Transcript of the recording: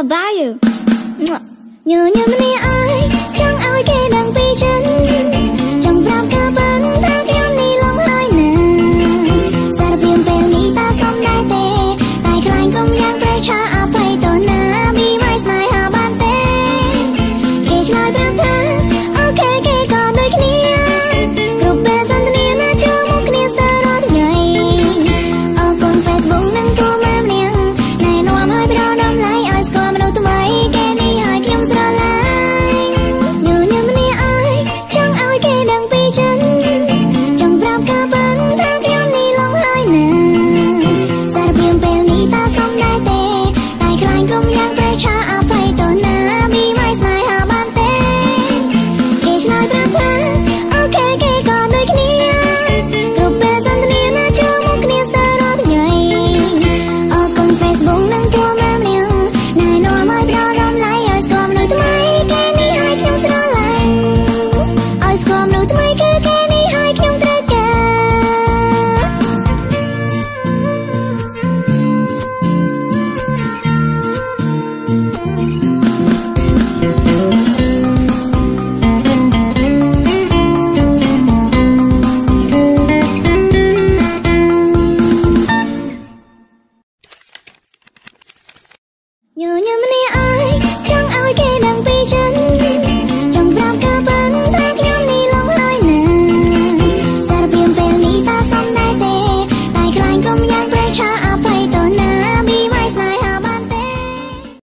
I'll buy you. Nhớ nhớ mini ai chẳng ai kêu.